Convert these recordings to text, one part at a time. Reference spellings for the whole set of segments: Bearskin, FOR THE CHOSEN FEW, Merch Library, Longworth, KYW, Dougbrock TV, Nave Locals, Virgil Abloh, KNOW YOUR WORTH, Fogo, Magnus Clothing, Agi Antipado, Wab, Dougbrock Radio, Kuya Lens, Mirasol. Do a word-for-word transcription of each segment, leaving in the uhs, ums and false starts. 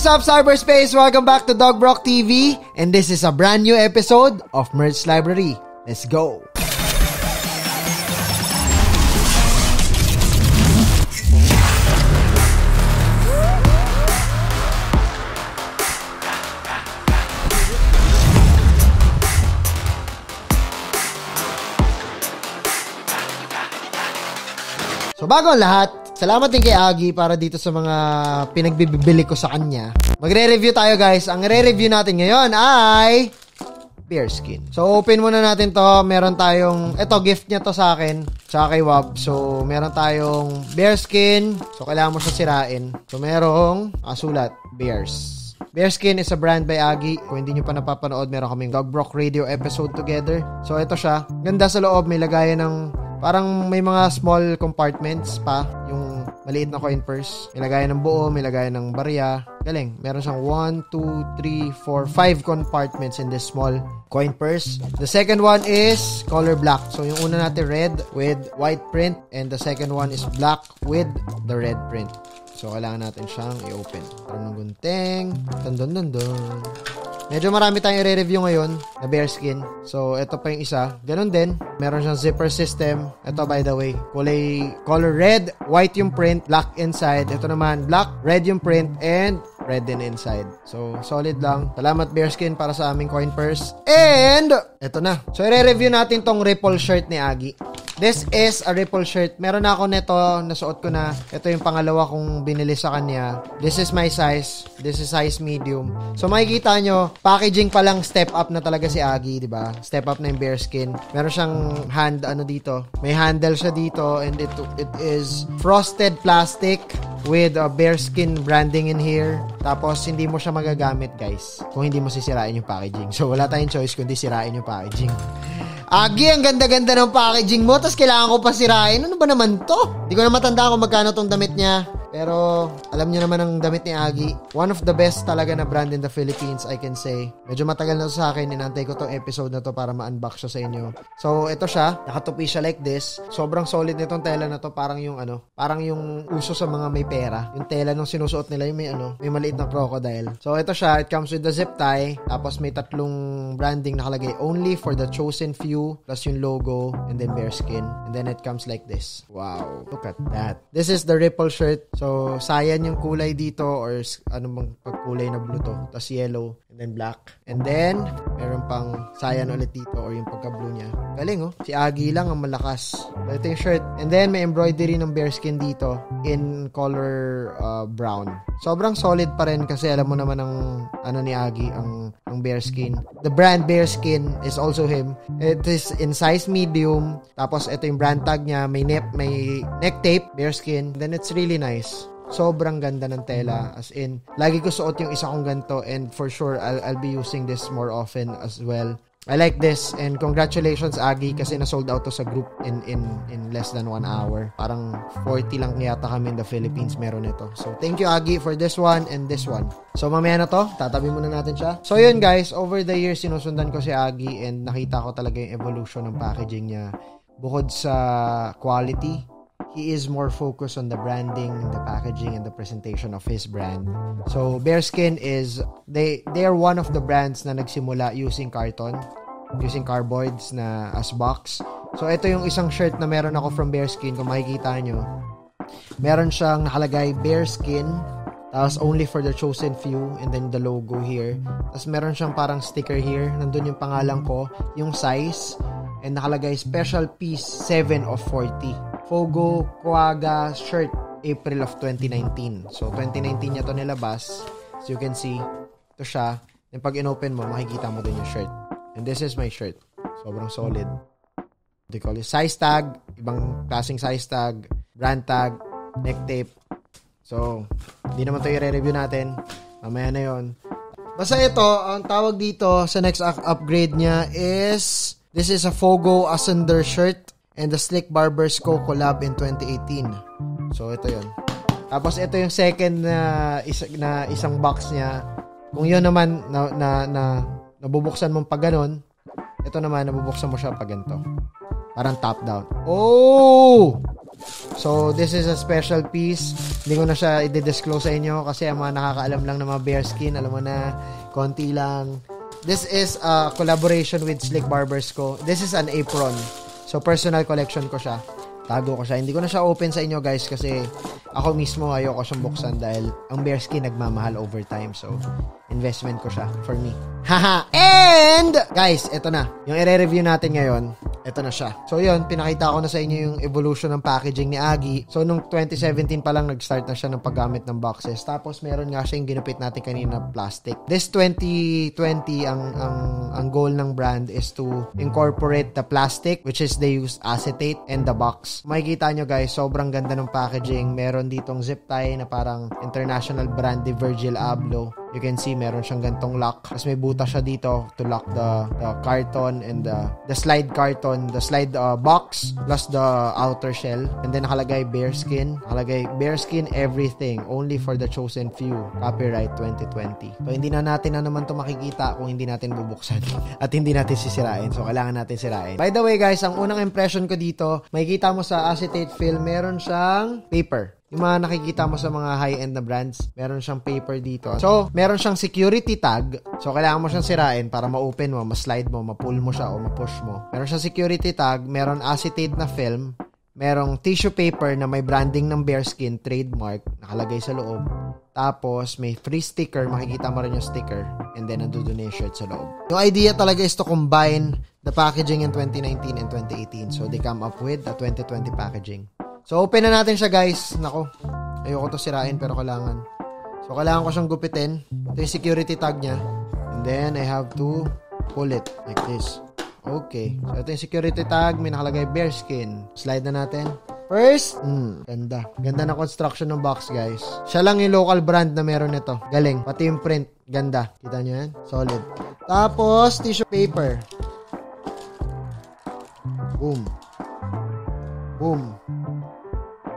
guys of cyberspace, welcome back to Dougbrock T V, and this is a brand new episode of Merch Library. Let's go! So bago ang lahat, salamat din kay Agi para dito sa mga pinagbibili ko sa kanya. Magre-review tayo guys. Ang re-review natin ngayon ay Bearskin. So open muna natin to. Meron tayong, eto gift niya to sa akin, tsaka kay Wab. So meron tayong Bearskin. So kailangan mo siya sirain. So merong ah, sulat, Bears. Bearskin is a brand by Agi. Kung hindi nyo pa napapanood, meron kaming Dougbrock Radio episode together. So eto siya. Ganda sa loob. May lagayan ng parang may mga small compartments pa. Yung maliit na coin purse. May lagayan ng buo, may lagayan ng barya. Galing. Meron siyang one, two, three, four, five compartments in this small coin purse. The second one is color black. So, yung una natin red with white print, and the second one is black with the red print. So, kailangan natin siyang i-open. Parang ng gunting. Dun-dun-dun-dun. Medyo marami tayong i-review ngayon na Bearskin. So, ito pa yung isa. Ganun din. Meron siyang zipper system. Ito, by the way, kulay color red, white yung print, black inside. Ito naman, black, red yung print, and red din inside. So, solid lang. Salamat Bearskin para sa aming coin purse. And, ito na. So, i-review natin tong Ripple shirt ni Agi. This is a Ripple shirt. Meron na ako neto, nasuot ko na. Ito yung pangalawa kong binili sa kanya. This is my size. This is size medium. So makikita nyo, packaging pa lang step up na talaga si Agi, di ba? Step up na yung Bearskin. Meron siyang hand ano dito. May handle siya dito, and it it is frosted plastic with a Bearskin branding in here. Tapos hindi mo siya magagamit, guys, kung hindi mo sisirain yung packaging. So wala tayong choice kundi sirain yung packaging. Agi, ang ganda-ganda ng packaging mo, tapos kailangan ko pa sirain. Ano ba naman to? Hindi ko na matanda kung magkano tong damit niya. Pero alam niyo naman ang damit ni Agi. One of the best talaga na brand in the Philippines, I can say. Medyo matagal na sa akin. Inantay ko tong episode na to para ma-unbox siya sa inyo. So, ito siya. Nakatupi siya like this. Sobrang solid nitong tela na to. Parang yung ano, parang yung uso sa mga may pera. Yung tela nung sinusuot nila, yung may ano, may maliit na crocodile. So, ito siya. It comes with the zip tie. Tapos may tatlong branding nakalagay. Only for the chosen few. Plus yung logo, and then Bearskin, and then it comes like this. Wow, look at that. This is the Ripple shirt. So cyan yung kulay dito, or ano bang pagkulay na blue to, tas yellow, and then black, and then meron pang cyan ulit dito, or yung pagka blue niya. Galing oh, si Agi lang ang malakas. So, ito yung shirt, and then may embroidery ng Bearskin dito in color uh, brown. Sobrang solid pa rin kasi alam mo naman ang ano ni Agi, ang, ang Bearskin. The brand Bearskin is also him. It is in size medium. Tapos ito yung brand tag niya. May, nip, may neck tape, Bearskin. Then it's really nice. Sobrang ganda ng tela. As in, lagi ko suot yung isa kong ganito, and for sure, I'll, I'll be using this more often as well. I like this, and congratulations Agi kasi na-sold out to sa group in in in less than one hour. Parang forty lang yata kami in the Philippines meron nito. So thank you Agi for this one and this one. So mamaya na to, tatabi muna natin siya. So yun guys, over the years sinusundan ko si Agi, and nakita ko talaga yung evolution ng packaging niya. Bukod sa quality, he is more focused on the branding, the packaging, and the presentation of his brand. So Bearskin is, they they are one of the brands na nagsimula using carton, using carboids na as box. So ito yung isang shirt na meron ako from Bearskin. Kung makikita nyo, meron siyang nakalagay Bearskin, tapos only for the chosen few, and then the logo here. Tapos meron siyang parang sticker here, nandun yung pangalan ko, yung size, and nakalagay special piece seven of forty. Fogo Kuaga shirt, April of twenty nineteen. So, twenty nineteen niya to nilabas. As you can see, ito siya. And pag in-open mo, makikita mo din yung shirt. And this is my shirt. Sobrang solid. They call it size tag. Ibang klaseng size tag. Brand tag. Neck tape. So, hindi naman ito i-review natin. Mamaya na yun. Basta ito, ang tawag dito sa next upgrade niya is, this is a Fogo Asunder shirt. And the Slick Barbers Co. collab in twenty eighteen. So, ito yun. Tapos, ito yung second na, isa, na isang box niya. Kung yun naman, na, na, na, nabubuksan mong pag ganun, ito naman, nabubuksan mo siya pag ganito. Parang top down. Oh! So, this is a special piece. Hindi ko na siya i-disclose sa inyo kasi ang mga nakakaalam lang ng mga Bearskin, alam mo na, konti lang. This is a collaboration with Slick Barbers ko. This is an apron. So, personal collection ko siya. Tago ko siya. Hindi ko na siya open sa inyo, guys, kasi ako mismo ayoko siyang buksan dahil ang Bearskin nagmamahal over time. So, investment ko siya for me. Haha! And, guys, eto na. Yung i-review natin ngayon, eto na siya. So, yun, pinakita ko na sa inyo yung evolution ng packaging ni Agi. So, nung twenty seventeen pa lang, nag-start na siya ng paggamit ng boxes. Tapos, meron nga siya yung ginupit natin kanina, plastic. This twenty twenty, ang, ang, ang goal ng brand is to incorporate the plastic, which is they use acetate and the box. Makikita nyo guys, sobrang ganda ng packaging. Meron ditong zip tie na parang international brand ni Virgil Abloh. You can see, meron siyang gantong lock. Tapos may butas siya dito to lock the, the carton and the, the slide carton, the slide uh, box, plus the outer shell. And then nakalagay Bearskin. Nakalagay Bearskin everything, only for the chosen few. Copyright twenty twenty. So, hindi na natin na naman ito makikita kung hindi natin bubuksan. At hindi natin sisirain. So, kailangan natin sirain. By the way guys, ang unang impression ko dito, makikita mo sa acetate film, meron siyang paper. Yung mga nakikita mo sa mga high-end na brands, meron siyang paper dito. So, meron siyang security tag. So, kailangan mo siyang sirain para ma-open mo, ma-slide mo, ma-pull mo siya o ma-push mo. Meron siyang security tag, meron acetate na film, merong tissue paper na may branding ng Bearskin, trademark, nakalagay sa loob. Tapos, may free sticker, makikita mo rin yung sticker. And then, nandoon na yung shirt sa loob. Yung idea talaga is to combine the packaging in twenty nineteen and twenty eighteen. So, they come up with the twenty twenty packaging. So, open na natin siya, guys. Nako, ayoko to sirain, pero kailangan. So, kailangan ko siyang gupitin. Ito yung security tag niya. And then, I have to pull it like this. Okay. So, ito yung security tag. May nakalagay Bearskin. Slide na natin. First, mm, ganda. Ganda na construction ng box, guys. Siya lang yung local brand na meron nito. Galing. Pati yung print. Ganda. Kita nyo yan? Solid. Tapos, tissue paper. Boom. Boom.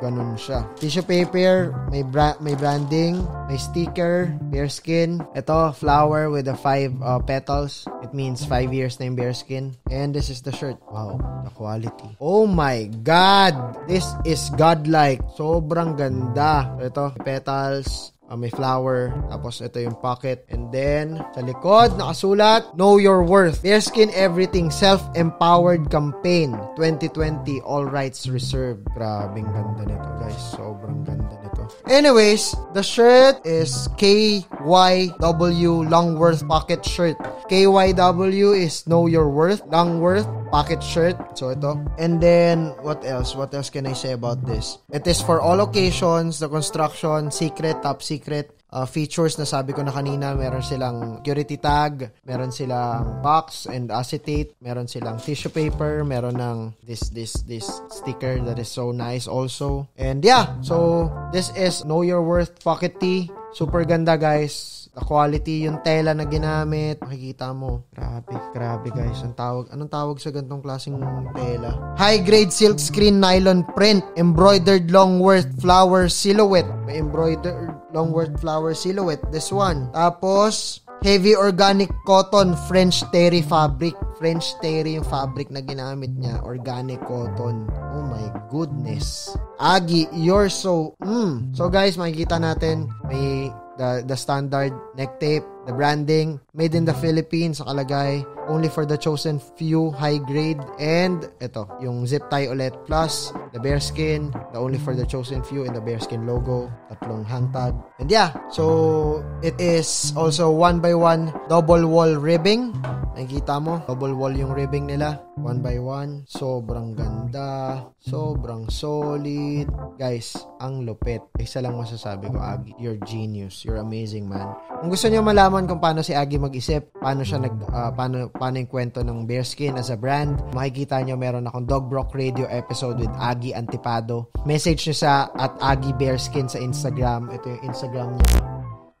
Ganun siya. Tissue paper, may bra- may branding, may sticker, Bearskin. Ito, flower with the five uh, petals. It means five years na yung Bearskin. And this is the shirt. Wow, the quality. Oh my God! This is godlike. Sobrang ganda. Ito, petals. Uh, may flower, tapos ito yung pocket, and then sa likod nakasulat, know your worth, Bearskin everything, self-empowered campaign twenty twenty, all rights reserved. Grabing ganda nito guys, sobrang ganda nito. Anyways, the shirt is K Y W Longworth Pocket Shirt. K Y W is know your worth, Longworth Pocket Shirt. So ito. And then, what else? What else can I say about this? It is for all occasions, the construction, secret, top secret, uh, features na sabi ko na kanina. Meron silang security tag, meron silang box and acetate, meron silang tissue paper, meron ng this, this, this sticker that is so nice also. And yeah, so this is Know Your Worth Pocket Tee. Super ganda guys. The quality, yung tela na ginamit. Makikita mo. Grabe, grabe guys. Ang tawag, anong tawag sa gantong klaseng tela? High-grade silk screen nylon print. Embroidered Longworth flower silhouette. May embroidered Longworth flower silhouette. This one. Tapos, heavy organic cotton French terry fabric. French terry yung fabric na ginamit niya. Organic cotton. Oh my goodness. Agi, you're so... Mm. So guys, makikita natin. May... The, the standard neck tape, the branding, made in the Philippines, nakalagay, only for the chosen few, high grade, and ito, yung zip tie ulit, plus the Bearskin, the only for the chosen few, and the Bearskin logo, tatlong hang tag. And yeah, so it is also one by one double wall ribbing. Nakikita mo, double wall yung ribbing nila, one by one. Sobrang ganda, sobrang solid. Guys, ang lupit. Isa lang masasabi ko, Agi, you're genius, you're amazing man. Kung gusto niyo malaman kung paano si Agi mag-isip, paano siya nag uh, paano paano yung kwento ng Bearskin as a brand, makikita niyo meron akong Dougbrock Radio episode with Agi Antipado. Message niyo sa at Agi Bearskin sa Instagram. Ito yung Instagram niya.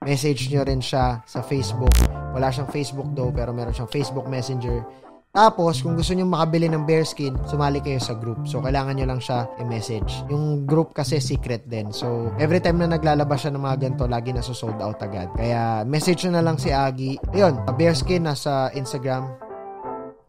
Message niyo rin siya sa Facebook. Wala siyang Facebook daw, pero meron siyang Facebook Messenger. Tapos, kung gusto nyo makabili ng Bearskin, sumali kayo sa group. So, kailangan nyo lang siya i-message. Yung group kasi secret din. So, every time na naglalabas siya ng mga ganito, lagi na sold out agad. Kaya, message nyo na lang si Agi. Ayun, Bearskin nasa Instagram.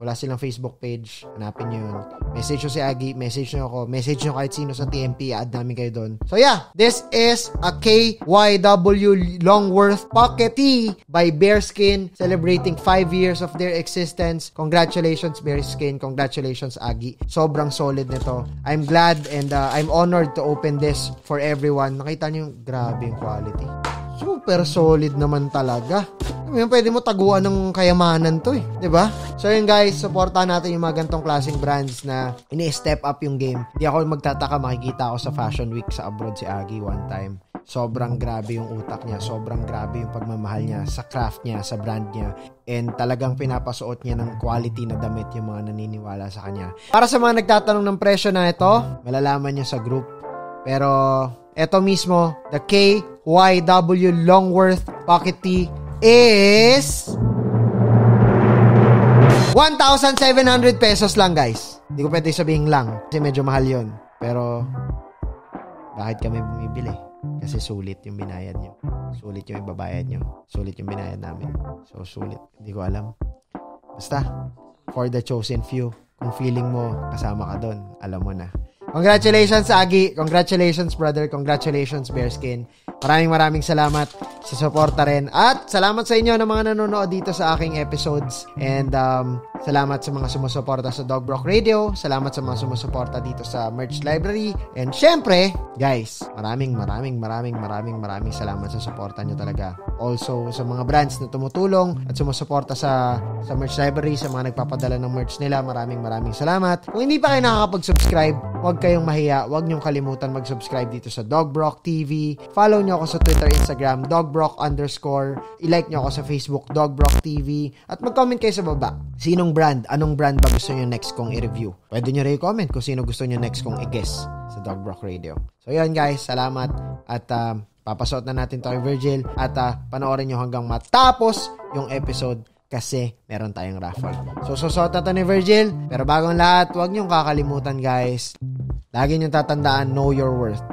Wala silang Facebook page. Hanapin nyo yun. Message nyo si Agi. Message nyo ako. Message nyo kahit sino sa T M P. I-add namin kayo doon. So yeah, this is a K Y W Longworth Pocket Tee by Bearskin celebrating five years of their existence. Congratulations, Bearskin. Congratulations, Agi. Sobrang solid nito. I'm glad and uh, I'm honored to open this for everyone. Nakita nyo yung grabe yung quality. Super solid naman talaga. Yung pwede mo taguan ng kayamanan to eh. Diba? So yun guys, supportahan natin yung mga gantong klaseng brands na ini-step up yung game. Di ako magtataka, makikita ako sa Fashion Week sa abroad si Agi one time. Sobrang grabe yung utak niya. Sobrang grabe yung pagmamahal niya sa craft niya, sa brand niya. And talagang pinapasuot niya ng quality na damit yung mga naniniwala sa kanya. Para sa mga nagtatanong ng presyo na ito, malalaman niyo sa group. Pero ito mismo, the K Y W Longworth Pocket Tee is one thousand seven hundred pesos lang guys. Hindi ko pwede sabihin lang kasi medyo mahal yun. Pero bakit kami bumibili? Kasi sulit yung binayad nyo. Sulit yung ibabayad nyo. Sulit yung binayad namin. So sulit. Hindi ko alam. Basta, for the chosen few. Kung feeling mo kasama ka doon, alam mo na. Congratulations, Agi. Congratulations, brother. Congratulations, Bearskin. Maraming maraming salamat sa suporta rin. At salamat sa inyo na mga nanonood dito sa aking episodes. And um, salamat sa mga sumusuporta sa Dougbrock Radio. Salamat sa mga sumusuporta dito sa Merch Library. And syempre, guys, maraming maraming maraming maraming maraming salamat sa suporta nyo talaga. Also, sa mga brands na tumutulong at sumusuporta sa, sa Merch Library, sa mga nagpapadala ng merch nila, maraming maraming salamat. Kung hindi pa kayo nakakapag-subscribe, huwag kayong mahiya, huwag niyong kalimutan mag-subscribe dito sa Dougbrock T V. Follow niyo ako sa Twitter, Instagram, Dougbrock underscore. I-like niyo ako sa Facebook, Dougbrock T V. At mag-comment kayo sa baba. Sinong brand? Anong brand ba gusto niyo next kong i-review? Pwede niyo rin i-comment kung sino gusto niyo next kong i-guess sa Dougbrock Radio. So yun guys, salamat. At um, papasuot na natin to kay Virgil. At uh, panoorin niyo hanggang matapos yung episode kasi meron tayong raffle. So susuot na to ni Virgil. Pero bagong lahat, huwag niyong kakalimutan guys. Lagi niyong tatandaan, know your worth.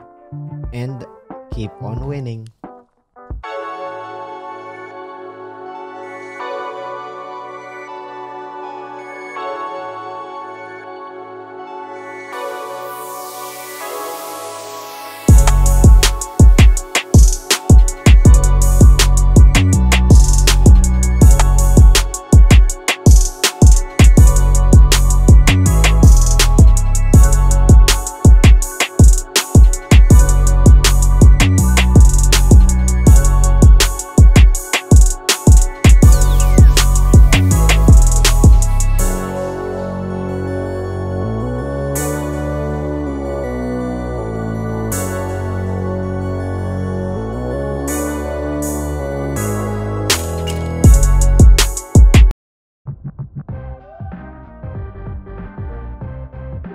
And keep on winning.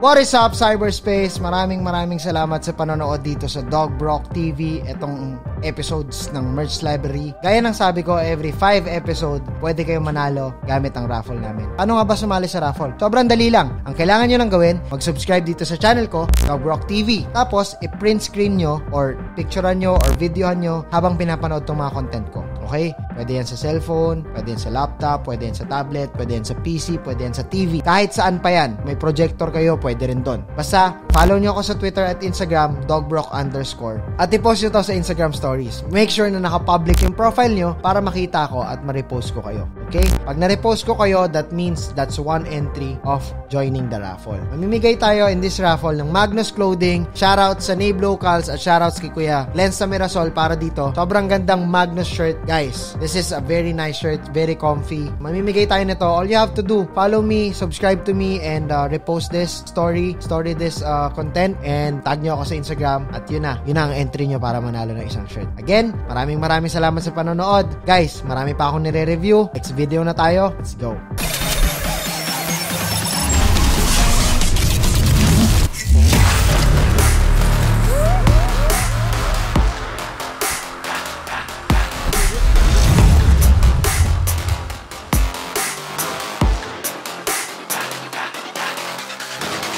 What is up, cyberspace? Maraming maraming salamat sa panonood dito sa Dougbrock T V. Itong episodes ng Merch Library. Gaya ng sabi ko, every five episode, pwede kayong manalo gamit ang raffle namin. Ano nga ba sumali sa raffle? Sobrang dali lang. Ang kailangan nyo lang gawin, mag-subscribe dito sa channel ko, Dougbrock T V. Tapos, i-print screen nyo or picturean nyo or videohan nyo habang pinapanood itong mga content ko. Okay? Pwede yan sa cellphone, pwede yan sa laptop, pwede yan sa tablet, pwede yan sa P C, pwede yan sa T V. Kahit saan pa yan, may projector kayo, pwede rin doon. Basta, follow nyo ako sa Twitter at Instagram, Dougbrock underscore. At i-post nyo to sa Instagram stories. Make sure na naka-public yung profile nyo para makita ko at ma-repost ko kayo. Okay? Pag na-repost ko kayo, that means that's one entry of joining the raffle. Mamimigay tayo in this raffle ng Magnus Clothing, shoutouts sa Nave Locals at shoutouts kay Kuya Lens sa Mirasol para dito. Sobrang gandang Magnus shirt. Guys, this is a very nice shirt, very comfy. Mamimigay tayo nito. All you have to do, follow me, subscribe to me, and uh, repost this story, story this uh, content, and tag nyo ako sa Instagram. At yun na, yun na ang entry nyo para manalo ng isang shirt. Again, maraming maraming salamat sa panonood. Guys, marami pa akong nire-review. Next video na tayo. Let's go.